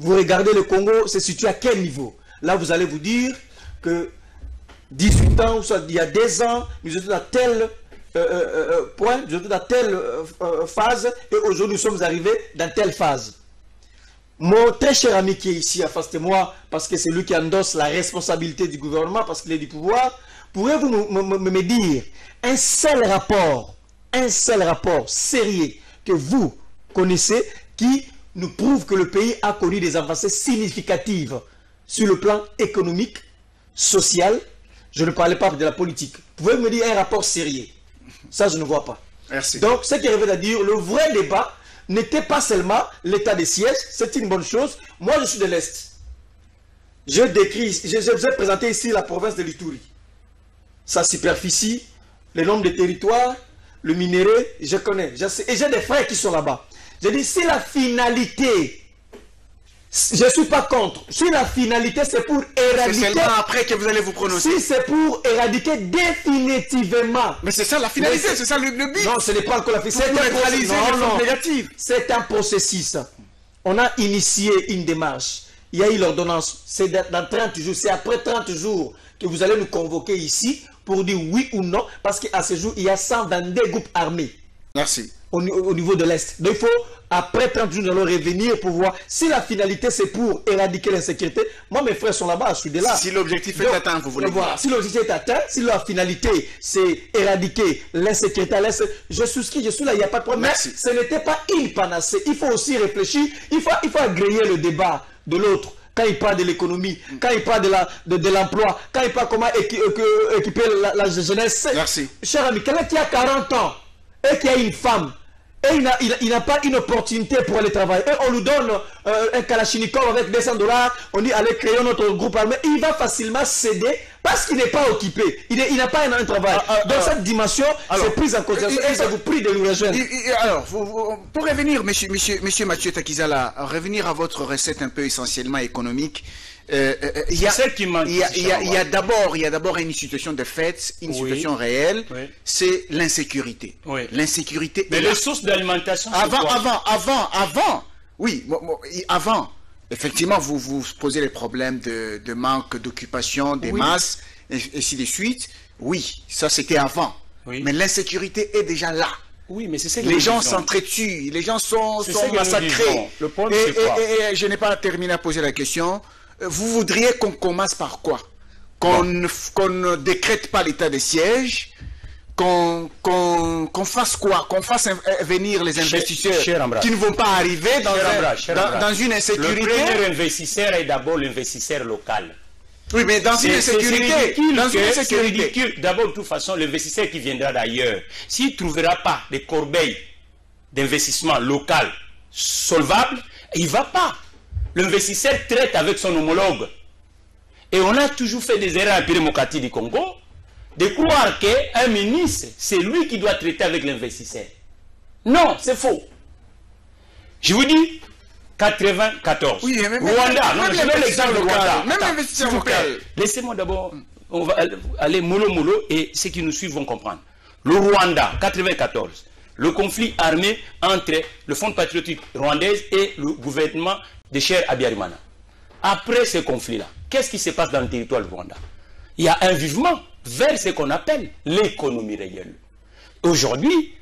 Vous regardez le Congo, se situe à quel niveau? Là, vous allez vous dire que 18 ans, ou soit il y a 2 ans, nous étions à tel point, nous étions à telle phase, et aujourd'hui, nous sommes arrivés dans telle phase. Mon très cher ami qui est ici, affastez-moi, parce que c'est lui qui endosse la responsabilité du gouvernement, parce qu'il est du pouvoir, pourrez-vous me dire un seul rapport sérieux que vous connaissez, qui nous prouve que le pays a connu des avancées significatives sur le plan économique, social, je ne parlais pas de la politique. Vous pouvez me dire un rapport sérieux. Ça, je ne vois pas. Merci. Donc, ce qui revient à dire, le vrai débat n'était pas seulement l'état des sièges, c'est une bonne chose. Moi, je suis de l'Est. Je décris, je vous ai présenté ici la province de l'Itouri. Sa superficie, le nombre de territoires, le minerai, je connais. Je sais, et j'ai des frères qui sont là-bas. Je dis, si la finalité, je ne suis pas contre, si la finalité c'est pour éradiquer... C'est après que vous allez vous prononcer. Si c'est pour éradiquer définitivement... Mais c'est ça la finalité, c'est ça le but. Non, ce n'est pas encore la finalité. C'est un processus. On a initié une démarche. Il y a eu l'ordonnance. C'est dans 30 jours, c'est après 30 jours que vous allez nous convoquer ici pour dire oui ou non, parce qu'à ce jour, il y a 122 groupes armés. Merci. Au niveau de l'Est. Donc il faut, après 30 jours, nous allons revenir pour voir si la finalité c'est pour éradiquer l'insécurité. Moi, mes frères sont là-bas, je suis de là. Si l'objectif est atteint, vous voulez voir. Si l'objectif est atteint, si la finalité c'est éradiquer l'insécurité à l'Est, je souscris, je suis là, il n'y a pas de problème. Merci. Mais ce n'était pas une panacée. Il faut aussi réfléchir, il faut agréer le débat de l'autre. Quand il parle de l'économie, quand il parle de l'emploi, quand il parle comment équiper la jeunesse. Merci. Cher ami, quelqu'un qui a 40 ans et qui a une femme, et il n'a pas une opportunité pour aller travailler. Et on lui donne un kalachnikov avec 200 $. On dit, allez, créons notre groupe armé. Il va facilement céder parce qu'il n'est pas occupé. Il n'a pas un travail. Donc cette dimension, c'est prise en considération. Et ça vous prie de nous rejoindre. Alors, pour revenir, monsieur Mathieu Tshiakizala, revenir à votre recette un peu essentiellement économique, il y a d'abord une situation de fait, une situation réelle, c'est l'insécurité. L'insécurité. Mais les sources d'alimentation. Avant. Effectivement, vous posez les problèmes de manque d'occupation des masses et ainsi de suite. Oui, ça c'était avant. Oui. Mais l'insécurité est déjà là. Oui, mais c'est les gens s'entretuent, les gens sont massacrés. Le problème, et je n'ai pas terminé à poser la question. Vous voudriez qu'on commence par quoi? qu'on ne décrète pas l'état de siège, qu'on fasse quoi? Qu'on fasse venir les investisseurs qui ne vont pas arriver dans une insécurité. Le premier investisseur est d'abord l'investisseur local. Oui, mais dans une insécurité. C'est ridicule. D'abord, de toute façon, l'investisseur qui viendra d'ailleurs, s'il ne trouvera pas des corbeilles d'investissement local solvables, il ne va pas. L'investisseur traite avec son homologue. Et on a toujours fait des erreurs à Piremokati du Congo de croire qu'un ministre, c'est lui qui doit traiter avec l'investisseur. Non, c'est faux. Je vous dis, 94. Oui, même Rwanda, non, je mets l'exemple de Rwanda. Même l'investisseur local. Laissez-moi d'abord, on va aller mollo et ceux qui nous suivent vont comprendre. Le Rwanda, 94. Le conflit armé entre le Front patriotique rwandais et le gouvernement de Cher Abiyarimana. Après ce conflit-là, qu'est-ce qui se passe dans le territoire du Rwanda? Il y a un vivement vers ce qu'on appelle l'économie réelle. Aujourd'hui,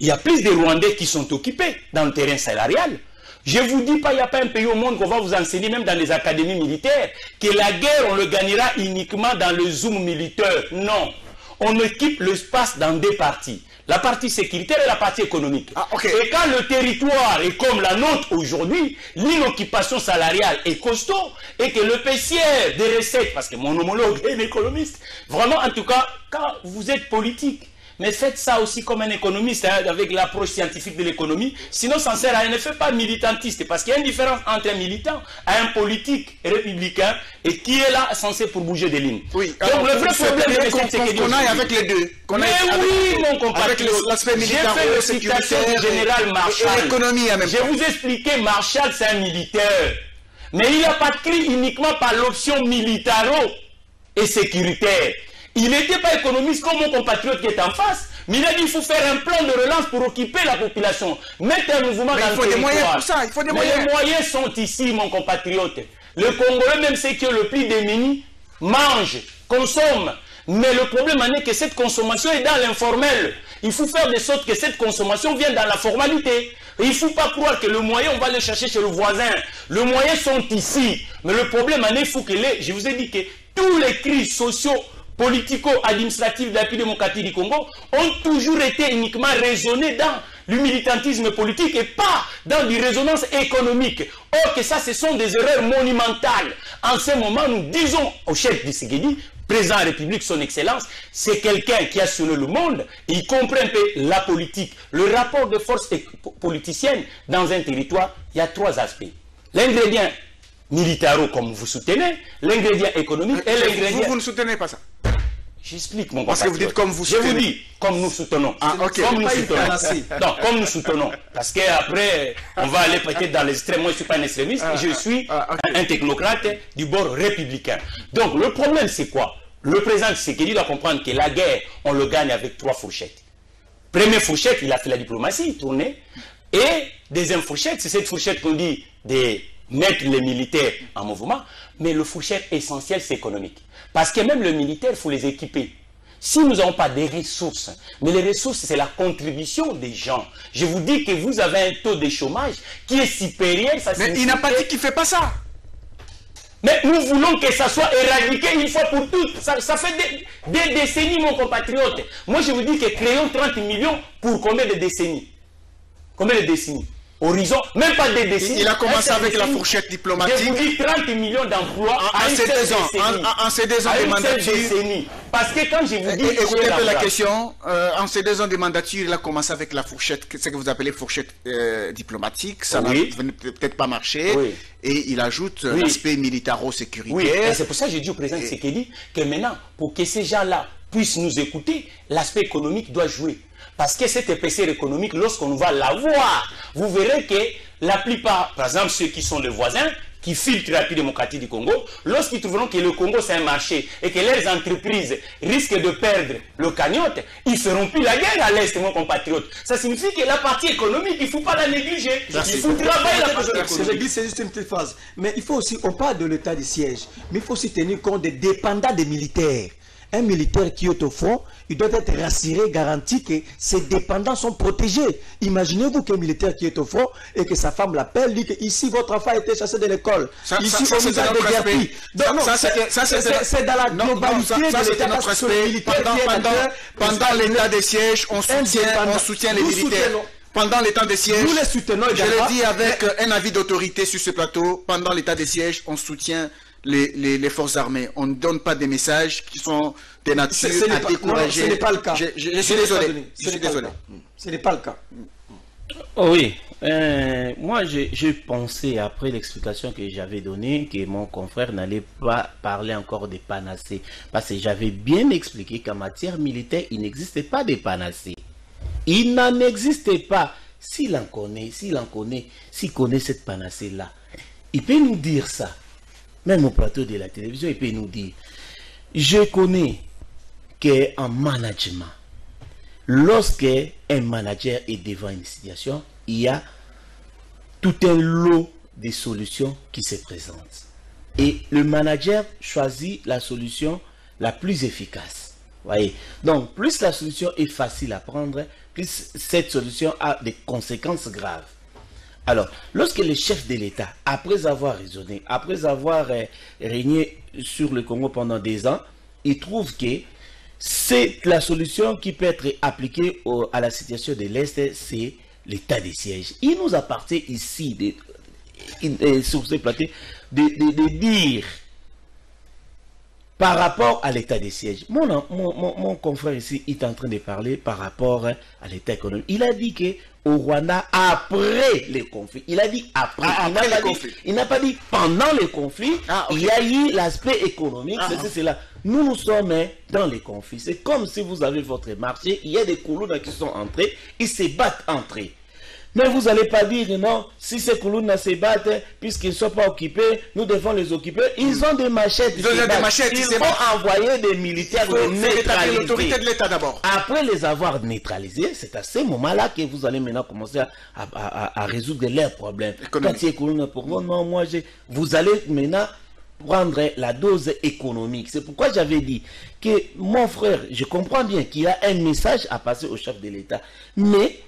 il y a plus de Rwandais qui sont occupés dans le terrain salarial. Je ne vous dis pas, il n'y a pas un pays au monde qu'on va vous enseigner, même dans les académies militaires, que la guerre, on le gagnera uniquement dans le zoom militaire. Non. On occupe l'espace dans deux parties. La partie sécuritaire et la partie économique. Ah, okay. Et quand le territoire est comme la nôtre aujourd'hui, l'inoccupation salariale est costaud et que le PCR des recettes, parce que mon homologue est un économiste, vraiment en tout cas, quand vous êtes politique, mais faites ça aussi comme un économiste, hein, avec l'approche scientifique de l'économie, sinon ça ne sert à rien, ne faites pas militantiste, parce qu'il y a une différence entre un militant et un politique républicain et qui est là censé pour bouger des lignes. Oui, donc le vrai problème de Tshisekedi, qu'on aille avec les deux. Mais oui, mon compatriote, j'ai fait le citation du général Marshall. Je vous expliquais, Marshall c'est un militaire, mais il n'a pas pris uniquement par l'option militaro et sécuritaire. Il n'était pas économiste comme mon compatriote qui est en face, mais il a dit qu'il faut faire un plan de relance pour occuper la population, mettre un mouvement dans le territoire. Il faut des moyens pour ça, il faut des moyens. Les moyens sont ici, mon compatriote. Le Congolais, même ceux qui ont le plus démunis, mangent, consomment. Mais le problème en est que cette consommation est dans l'informel. Il faut faire de sorte que cette consommation vienne dans la formalité. Et il ne faut pas croire que le moyen, on va le chercher chez le voisin. Le moyen sont ici. Mais le problème en est, il faut que les... Je vous ai dit que tous les crises sociaux, politico-administratifs de la République démocratique du Congo ont toujours été uniquement raisonnés dans le militantisme politique et pas dans des résonances économiques. Or que ça, ce sont des erreurs monumentales. En ce moment, nous disons au chef Tshisekedi, président de la République, son excellence, c'est quelqu'un qui a sonné le monde et il comprend un peu la politique. Le rapport de force politicienne dans un territoire, il y a trois aspects. L'ingrédient militaro, comme vous soutenez, l'ingrédient économique et l'ingrédient... Vous ne soutenez pas ça? J'explique, mon compatriote. Parce que vous dites comme vous soutenez. Je vous dis, comme nous soutenons. Ah, okay. Comme nous soutenons. Non, comme nous soutenons. Parce qu'après, on va aller peut-être dans les extrêmes. Moi, je ne suis pas un extrémiste. Je suis un technocrate du bord républicain. Donc, le problème, c'est quoi? Le président, c'est qu'il doit comprendre que la guerre, on le gagne avec trois fourchettes. Première fourchette, il a fait la diplomatie, tournée. Et deuxième fourchette, c'est cette fourchette qu'on dit de mettre les militaires en mouvement. Mais le fourchette essentiel, c'est économique. Parce que même le militaire, il faut les équiper. Si nous n'avons pas des ressources, mais les ressources, c'est la contribution des gens. Je vous dis que vous avez un taux de chômage qui est supérieur. Ça mais il n'a pas dit qu'il ne fait pas ça. Mais nous voulons que ça soit éradiqué une fois pour toutes. Ça fait des décennies, mon compatriote. Moi, je vous dis que créons 30 millions pour combien de décennies? Combien de décennies? Horizon, même pas des décennies. Il a commencé avec la fourchette diplomatique. Je vous dis 30 millions d'emplois en ces 2 ans de mandature. Parce que quand je vous dis... Écoutez un peu la question. En ces 2 ans de mandature, il a commencé avec la fourchette, ce que vous appelez fourchette diplomatique. Ça n'a peut-être pas marché. Oui. Et il ajoute l'aspect militaro-sécuritaire. Oui. C'est pour ça que j'ai dit au président Tshisekedi que maintenant, pour que ces gens-là puissent nous écouter, l'aspect économique doit jouer. Parce que cette épaisseur économique, lorsqu'on va l'avoir, vous verrez que la plupart, par exemple ceux qui sont les voisins, qui filtrent la République démocratique du Congo, lorsqu'ils trouveront que le Congo c'est un marché et que leurs entreprises risquent de perdre le cagnotte, ils ne feront plus la guerre à l'Est, mon compatriote. Ça signifie que la partie économique, il ne faut pas la négliger. Il faut travailler la partie économique. C'est juste une petite phrase. Mais il faut aussi, on parle de l'état de siège, mais il faut aussi tenir compte des dépendants des militaires. un militaire qui est au front, il doit être rassuré, garanti que ses dépendants sont protégés. Imaginez-vous qu'un militaire qui est au front et que sa femme l'appelle, dit que ici votre enfant a été chassé de l'école. Ici on nous a déguerpi. C'est dans la globalité de l'État parce que le militaire pendant l'état des sièges, on soutient les militaires. Pendant l'état des sièges, nous les soutenons. Je l'ai dit avec un avis d'autorité sur ce plateau. Pendant l'état des sièges, on soutient les forces armées. On ne donne pas des messages qui sont de nature à décourager. Ce n'est pas le cas. Je suis désolé. Ce n'est pas le cas. Oui. Moi, j'ai pensé, après l'explication que j'avais donnée, que mon confrère n'allait pas parler encore des panacées. Parce que j'avais bien expliqué qu'en matière militaire, il n'existait pas de panacées. Il n'en existait pas. S'il connaît cette panacée-là, il peut nous dire ça. Même au plateau de la télévision, il peut nous dire. Je connais qu'en management, lorsque un manager est devant une situation, il y a tout un lot de solutions qui se présentent. Et le manager choisit la solution la plus efficace. Voyez. Donc, plus la solution est facile à prendre, plus cette solution a des conséquences graves. Alors, lorsque le chef de l'État, après avoir raisonné, après avoir régné sur le Congo pendant des ans, il trouve que c'est la solution qui peut être appliquée à la situation de l'Est, c'est l'état des sièges. Il nous appartient ici, sur ce plateau, de dire par rapport à l'état des sièges. Mon confrère ici est en train de parler par rapport à l'état économique. Il a dit que au Rwanda, après les conflits. Il a dit après. Il n'a pas dit pendant les conflits. Ah, okay. Il y a eu l'aspect économique. C'est là. Nous, nous sommes dans les conflits. C'est comme si vous avez votre marché. Il y a des colonnes qui sont entrés. Ils se battent entre eux. Mais vous n'allez pas dire non, si ces colonnes se battent, puisqu'ils ne sont pas occupés, nous devons les occuper. Ils ont des machettes. Ils vont envoyer des militaires pour neutraliser l'autorité de l'État d'abord. Après les avoir neutralisés, c'est à ce moment-là que vous allez maintenant commencer à résoudre leurs problèmes. Quand ces colonnes pour moi, non, moi, vous allez maintenant prendre la dose économique. C'est pourquoi j'avais dit que mon frère, je comprends bien qu'il a un message à passer au chef de l'État, mais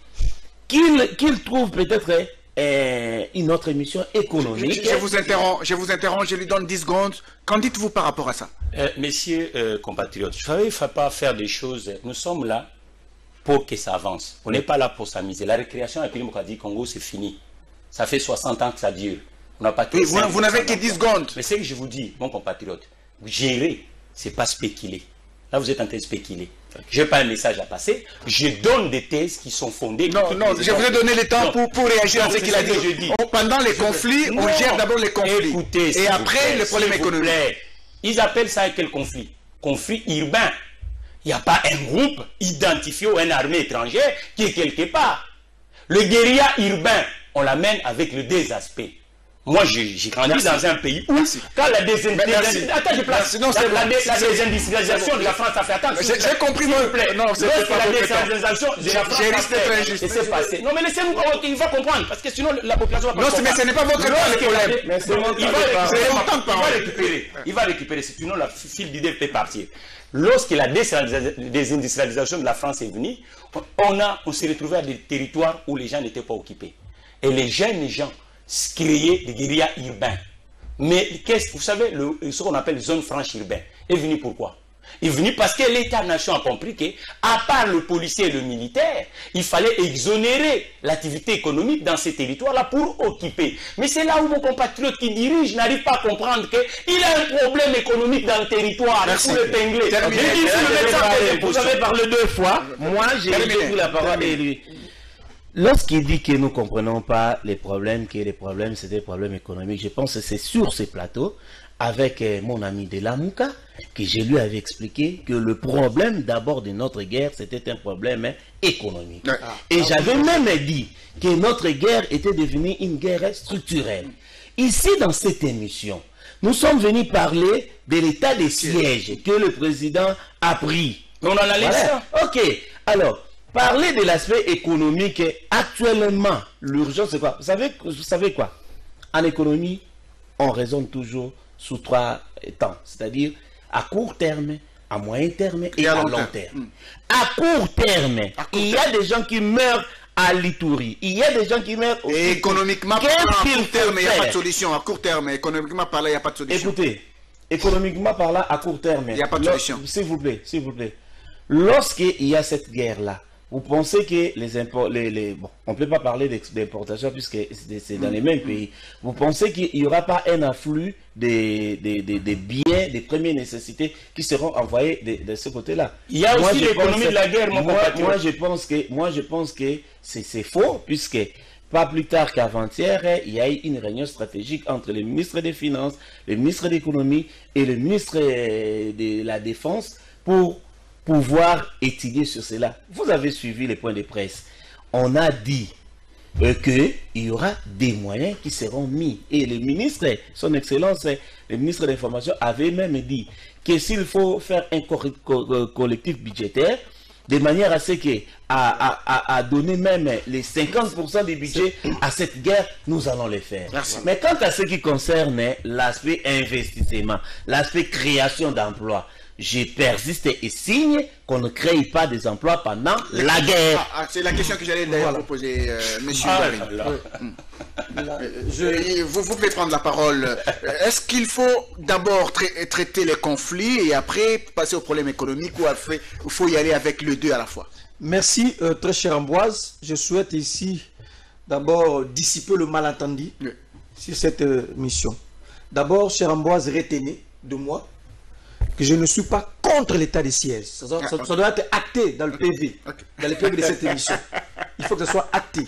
qu'il trouve peut-être une autre émission économique. Je vous interromps, je lui donne 10 secondes. Qu'en dites-vous par rapport à ça? Messieurs, compatriotes, vous savez, il ne faut pas faire des choses. Nous sommes là pour que ça avance. On n'est pas là pour s'amuser. La récréation avec le Congo, c'est fini. Ça fait 60 ans que ça dure. On n'a pas. Vous n'avez que 10 secondes. Mais c'est ce que je vous dis, mon compatriote. Gérer, ce n'est pas spéculer. Là, vous êtes en train de spéculer. Je n'ai pas un message à passer. Je donne des thèses qui sont fondées. Non, je vous ai donné le temps pour réagir à ce qu'il a dit. Pendant les conflits, on gère d'abord les conflits. Écoutez, et après, le problème économique. Ils appellent ça quel conflit? Conflit urbain. Il n'y a pas un groupe identifié ou une armée étrangère qui est quelque part. Le guérilla urbain, on l'amène avec le deux aspects. Moi, j'ai grandi dans un pays où, quand la désindustrialisation... Attends, je place. La désindustrialisation de la France a fait... Attends, j'ai compris, s'il vous plaît. Non, c'est pas la désindustrialisation de la France a fait... Et c'est passé. Non, mais laissez-nous... Il va comprendre, parce que sinon, la population va pas comprendre. Non, mais ce n'est pas votre problème. Il va récupérer, sinon la file d'idée peut partir. Lorsque la désindustrialisation de la France est venue, on s'est retrouvé à des territoires où les gens n'étaient pas occupés. Et les jeunes gens... créer des guérillas urbains. Mais qu'est-ce que vous savez, ce qu'on appelle zone franche urbaine est venu pourquoi? Il est venu parce que l'État-nation a compris que, à part le policier et le militaire, il fallait exonérer l'activité économique dans ces territoires-là pour occuper. Mais c'est là où mon compatriote qui dirige n'arrive pas à comprendre qu'il a un problème économique dans le territoire. Merci. Pour le pinglé. Vous avez parlé deux fois. Moi, j'ai pris la parole et lui. Lorsqu'il dit que nous ne comprenons pas les problèmes, que les problèmes, c'est des problèmes économiques, je pense que c'est sur ce plateau, avec mon ami de Lamouka, que je lui avais expliqué que le problème d'abord de notre guerre, c'était un problème économique. Et j'avais même dit que notre guerre était devenue une guerre structurelle. Ici, dans cette émission, nous sommes venus parler de l'état des sièges que le président a pris. On en a laissé ça. Ok, alors... Parler de l'aspect économique, actuellement, l'urgence, c'est quoi? Vous savez quoi? En économie, on raisonne toujours sous trois temps, c'est-à-dire à court terme, à moyen terme et à long terme. À court terme, il y a des gens qui meurent à l'Itouri. Il y a des gens qui meurent au... Et économiquement, à court terme, il n'y a pas de solution. À court terme, économiquement, par là, il n'y a pas de solution. Écoutez, économiquement, par là, à court terme, il n'y a pas de solution. S'il vous plaît, s'il vous plaît. Lorsqu'il y a cette guerre-là, vous pensez que les imports... Bon, on ne peut pas parler d'importation puisque c'est dans les mêmes pays. Vous pensez qu'il n'y aura pas un afflux des biens, des premières nécessités qui seront envoyés de ce côté-là. Il y a aussi l'économie de la guerre, mon compatriote. Moi, je pense que c'est faux, puisque pas plus tard qu'avant-hier, il y a eu une réunion stratégique entre le ministre des Finances, le ministre de l'Économie et le ministre de la Défense pour pouvoir étudier sur cela. Vous avez suivi les points de presse. On a dit qu'il y aura des moyens qui seront mis. Et le ministre, son excellence, le ministre de l'Information avait même dit que s'il faut faire un collectif budgétaire, de manière à ce que, à donner même les 50% du budget à cette guerre, nous allons les faire. Merci. Mais quant à ce qui concerne l'aspect investissement, l'aspect création d'emplois, je persiste et signe qu'on ne crée pas des emplois pendant la guerre. C'est la question que j'allais d'ailleurs vous poser, monsieur Ngarim. Vous pouvez prendre la parole. Est-ce qu'il faut d'abord traiter les conflits et après passer au problème économique, ou après il faut y aller avec les deux à la fois? Merci, très cher Amboise. Je souhaite ici d'abord dissiper le malentendu sur cette mission. D'abord, cher Amboise, retenez de moi que je ne suis pas contre l'état des sièges. Ça doit être acté dans le PV, dans le PV de cette émission. Il faut que ce soit acté.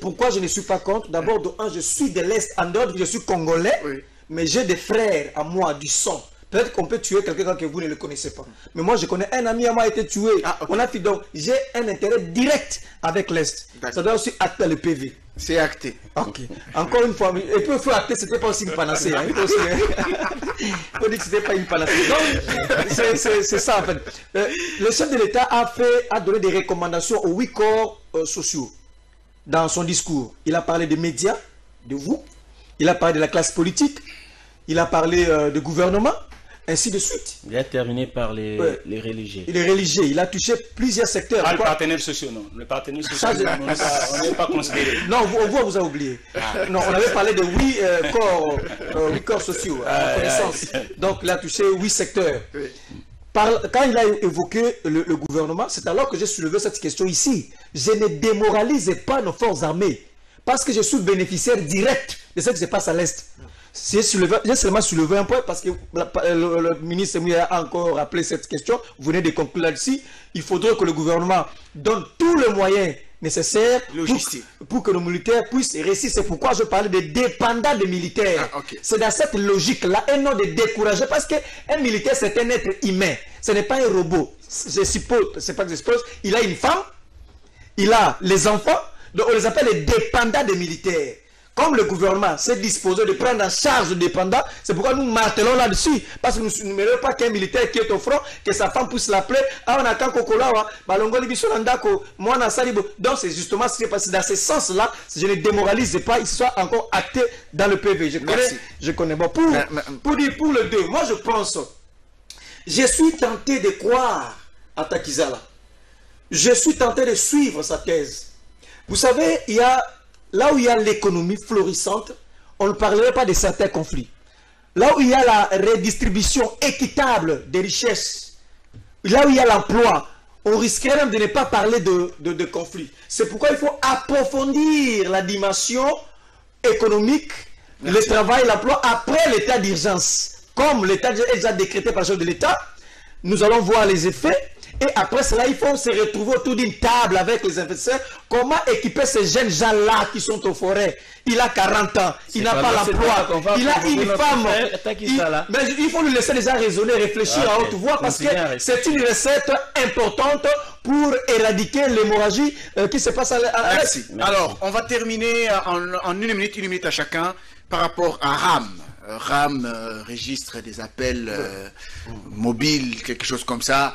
Pourquoi je ne suis pas contre? D'abord, je suis de l'Est, en dehors, je suis congolais, mais j'ai des frères à moi, du sang. Peut-être qu'on peut tuer quelqu'un que vous ne le connaissez pas. Mais moi, je connais un ami à moi qui a été tué. Donc, j'ai un intérêt direct avec l'Est. Ça doit aussi acter le PV. C'est acté. Ok. Encore une fois, et puis il faut acter, ce n'était pas aussi une panacée. Hein. Il faut dire que ce n'était pas une panacée. Donc, c'est ça en fait. Le chef de l'État a donné des recommandations aux 8 corps sociaux dans son discours. Il a parlé des médias, de vous. Il a parlé de la classe politique. Il a parlé de gouvernement. Ainsi de suite. Il a terminé par les religieux. Les religieux, il a touché plusieurs secteurs. Ah, les partenaires sociaux, non. Les partenaires sociaux, on n'est pas considéré. Non, on vous a oublié. Ah. Non, on avait parlé de 8 corps sociaux, à connaissance. Donc, il a touché 8 secteurs. Quand il a évoqué le gouvernement, c'est alors que j'ai soulevé cette question ici. Je ne démoralise pas nos forces armées, parce que je suis bénéficiaire direct de ce qui se passe à l'Est. J'ai seulement soulevé un point parce que le ministre Muyaya a encore rappelé cette question. Vous venez de conclure là-dessus. Il faudrait que le gouvernement donne tous les moyens nécessaires pour que nos militaires puissent réussir. C'est pourquoi je parlais de dépendants des militaires. C'est dans cette logique-là, et non de décourager, parce qu'un militaire, c'est un être humain. Ce n'est pas un robot. Je suppose, c'est pas que je suppose, il a une femme, il a les enfants, donc on les appelle les dépendants des militaires. Comme le gouvernement s'est disposé de prendre en charge le dépendant, c'est pourquoi nous martelons là-dessus. Parce que nous ne voulons pas qu'un militaire qui est au front, que sa femme puisse l'appeler. Donc c'est justement ce qui s'est passé. Dans ce sens-là, je ne démoralise pas, il soit encore acté dans le PV. Je connais. Bon, pour le deux, moi je pense, je suis tenté de croire à Tshiakizala. Je suis tenté de suivre sa thèse. Vous savez, il y a... Là où il y a l'économie florissante, on ne parlerait pas de certains conflits. Là où il y a la redistribution équitable des richesses, là où il y a l'emploi, on risquerait même de ne pas parler de conflits. C'est pourquoi il faut approfondir la dimension économique, le travail, l'emploi, après l'état d'urgence. Comme l'état est déjà décrété par le chef de l'État, nous allons voir les effets. Et après cela, il faut se retrouver autour d'une table avec les investisseurs. Comment équiper ces jeunes gens-là qui sont aux forêts? Il a 40 ans, il n'a pas l'emploi, il a une femme. Mais il faut lui laisser déjà raisonner, réfléchir à haute voix, parce que c'est une recette importante pour éradiquer l'hémorragie qui se passe à l'Est. Alors, on va terminer en une minute à chacun, par rapport à RAM. RAM registre des appels mobiles, quelque chose comme ça.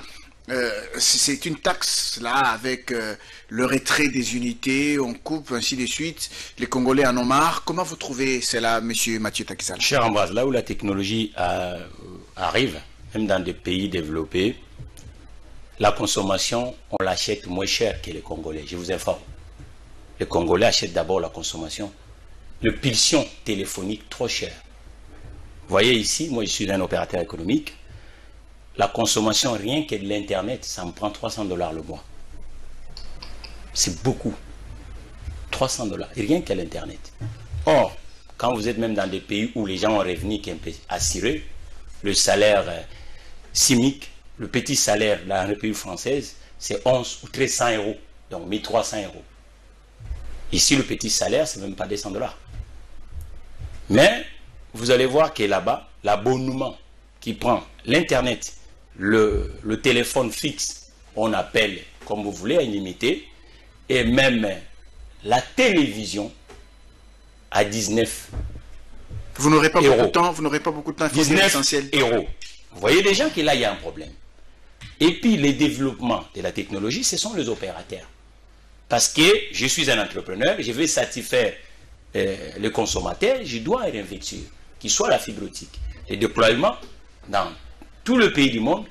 C'est une taxe là avec le retrait des unités, on coupe ainsi de suite, les Congolais en ont marre. Comment vous trouvez cela, monsieur Mathieu Tshiakizala? Cher Ambroise, là où la technologie arrive, même dans des pays développés, la consommation, on l'achète moins cher que les Congolais. Je vous informe. Les Congolais achètent d'abord la consommation. Le pulsion téléphonique, trop cher. Vous voyez ici, moi je suis un opérateur économique. La consommation, rien que de l'Internet, ça me prend 300 $ le mois. C'est beaucoup. 300 $, rien qu'à l'Internet. Or, quand vous êtes même dans des pays où les gens ont revenu qui est un peu assuré, le salaire CIMIC, le petit salaire dans la République française, c'est 11 ou 1300 €, donc 1300 €. Ici, le petit salaire, c'est même pas 200 $. Mais vous allez voir que là-bas, l'abonnement qui prend l'Internet, le téléphone fixe, on appelle comme vous voulez, à illimité, et même la télévision à 19 €. Vous n'aurez pas beaucoup de temps, vous n'aurez pas beaucoup de temps. 19 €. Vous voyez des gens qui, là, il y a un problème. Et puis, les développements de la technologie, ce sont les opérateurs. Parce que je suis un entrepreneur, je vais satisfaire le consommateur, je dois une infrastructure, qui soit la fibre optique. Les déploiements dans tout le pays du monde,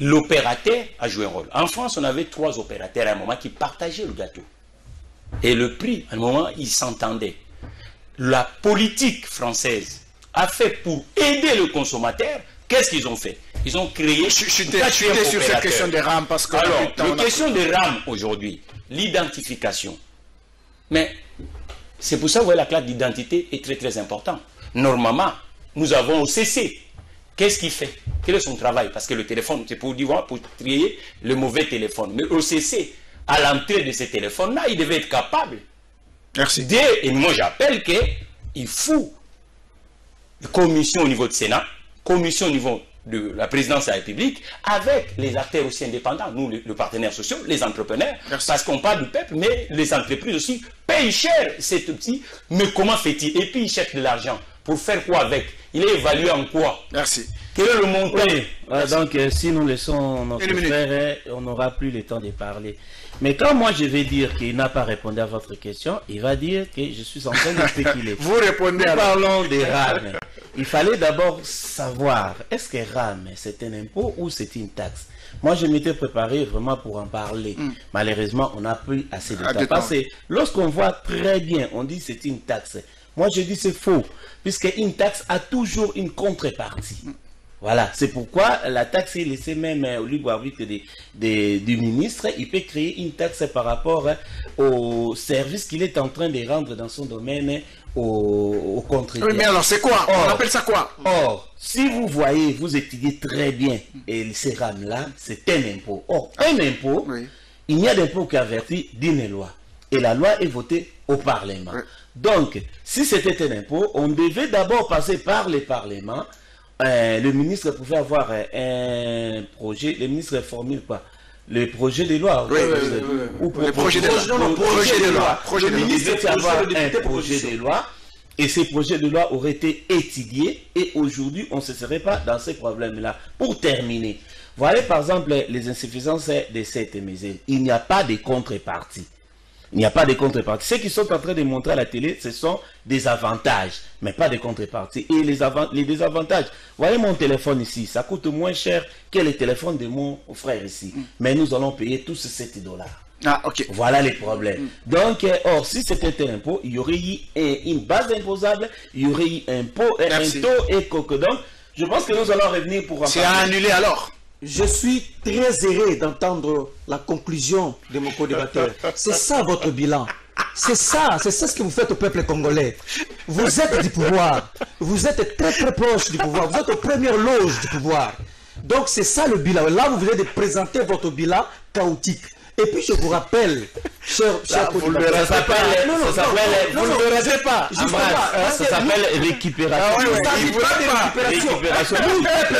l'opérateur a joué un rôle. En France, on avait 3 opérateurs à un moment qui partageaient le gâteau. Et le prix, à un moment, ils s'entendaient. La politique française a fait pour aider le consommateur. Qu'est-ce qu'ils ont fait? Ils ont créé... Je suis sur cette question des rames parce que... Alors, la question des rames aujourd'hui, l'identification. Mais c'est pour ça que la classe d'identité est très très importante. Normalement, nous avons au CC. Qu'est-ce qu'il fait? Quel est son travail? Parce que le téléphone, c'est pour dire, pour trier le mauvais téléphone. Mais au CC, à l'entrée de ce téléphone-là, il devait être capable. Merci. Et moi, j'appelle qu'il faut une commission au niveau du Sénat, commission au niveau de la présidence de la République, avec les acteurs aussi indépendants, nous, les partenaires sociaux, les entrepreneurs, merci, parce qu'on parle du peuple, mais les entreprises aussi payent cher cet outil. Mais comment fait-il? Et puis, ils cherchent de l'argent. Pour faire quoi avec? Il est évalué en quoi? Merci. Quel est le montant? Oui. Donc, si nous laissons notre frère, on n'aura plus le temps de parler. Mais quand moi je vais dire qu'il n'a pas répondu à votre question, il va dire que je suis en train de spéculer. Vous répondez à... Nous parlons des rames. Il fallait d'abord savoir, est-ce que RAM, c'est un impôt ou c'est une taxe? Moi, je m'étais préparé vraiment pour en parler. Malheureusement, on n'a plus assez de temps. Parce que lorsqu'on voit très bien, on dit c'est une taxe. Moi, je dis c'est faux, puisque une taxe a toujours une contrepartie. Voilà, c'est pourquoi la taxe est laissée même au libre arbitre du ministre. Il peut créer une taxe par rapport au service qu'il est en train de rendre dans son domaine au contribuable. Oui, mais alors c'est quoi? On appelle ça quoi? Or, si vous voyez, vous étudiez très bien, et ces rames-là, c'est un impôt. Or, un impôt, oui, il n'y a d'impôt qu'averti d'une loi. Et la loi est votée au Parlement. Oui. Donc, si c'était un impôt, on devait d'abord passer par le Parlement. Le ministre pouvait avoir un projet. Le ministre formule quoi? Le projet de loi. Oui, ou le projet de loi. Le ministre pouvait avoir un projet de loi. Et ces projets de loi auraient été étudiés. Et aujourd'hui, on ne se serait pas dans ces problèmes-là. Pour terminer, voilà par exemple les insuffisances de cette mesure. Il n'y a pas de contrepartie. Il n'y a pas de contrepartie. Ceux qui sont en train de montrer à la télé, ce sont des avantages, mais pas de contrepartie. Et les désavantages, voyez mon téléphone ici, ça coûte moins cher que le téléphone de mon frère ici. Mais nous allons payer tous 7 $. Ah, ok. Voilà les problèmes. Donc, or, si c'était un impôt, il y aurait eu une base imposable, il y aurait eu un pot, merci, un taux et coque. Donc, je pense que nous allons revenir pour... C'est annulé alors? Je suis très heureux d'entendre la conclusion de mon co-débatteur. C'est ça votre bilan. C'est ça ce que vous faites au peuple congolais. Vous êtes du pouvoir. Vous êtes très très proche du pouvoir. Vous êtes aux premières loges du pouvoir. Donc c'est ça le bilan. Là vous venez de présenter votre bilan chaotique. Et puis je vous rappelle, cher vous ne le rassez pas. Vous ne le rassez pas. Ça s'appelle récupération.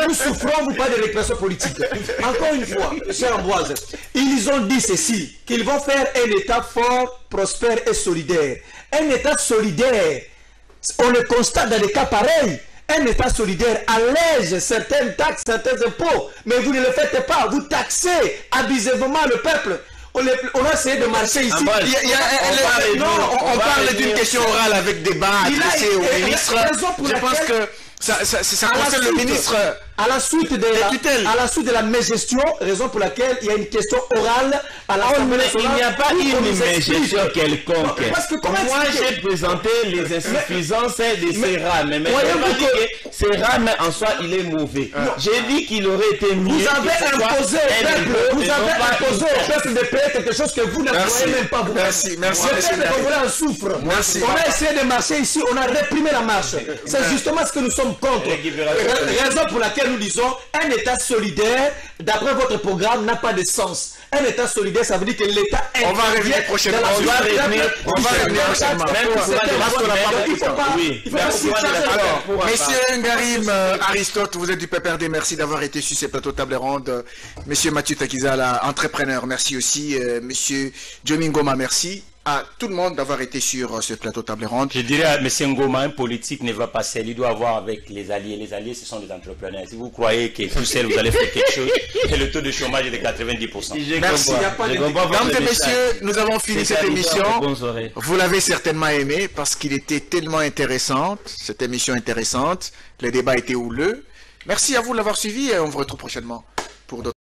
Nous souffrons, vous parlez de récupération politique. Encore une fois, cher Amboise, ils ont dit ceci, qu'ils vont faire un État fort, prospère et solidaire. Un État solidaire, on le constate dans des cas pareils. Un État solidaire allège certaines taxes, certains impôts, mais vous ne le faites pas. Vous taxez abusivement le peuple. On a essayé de marcher ici. On parle d'une question orale avec débat adressé au ministre. Je pense que ça concerne le ministre. À la suite de la mégestion, raison pour laquelle il y a une question orale à l'Assemblée nationale. Il n'y a pas une mégestion quelconque. Moi, j'ai présenté les insuffisances de ces rames. Mais je dis que ces rames, en soi, il est mauvais. J'ai dit qu'il aurait été mieux. Vous avez imposé au peuple, de payer quelque chose que vous ne voyez même pas. Merci, merci. Le peuple en souffre. On a essayé de marcher ici, on a réprimé la marche. C'est justement ce que nous sommes contre. Raison pour laquelle nous disons un État solidaire, d'après votre programme, n'a pas de sens. Un État solidaire, ça veut dire que l'État est... On va revenir prochainement. On va revenir prochainement. Monsieur Ngarim Aristote, vous êtes du PPRD, merci d'avoir été sur ces plateaux table ronde. Monsieur Mathieu Tshiakizala, entrepreneur, merci aussi. Monsieur Diomi Ngoma, merci. À tout le monde d'avoir été sur ce plateau table ronde. Je dirais à M. Ngoma, un politique ne va pas seul, il doit avoir avec les alliés. Les alliés, ce sont les entrepreneurs. Si vous croyez que tout seul, vous allez faire quelque chose, et le taux de chômage est de 90%. Merci. Mesdames et messieurs, nous avons fini cette émission. Vous l'avez certainement aimée parce qu'il était tellement intéressante. Cette émission intéressante, les débats étaient houleux. Merci à vous de l'avoir suivi et on vous retrouve prochainement.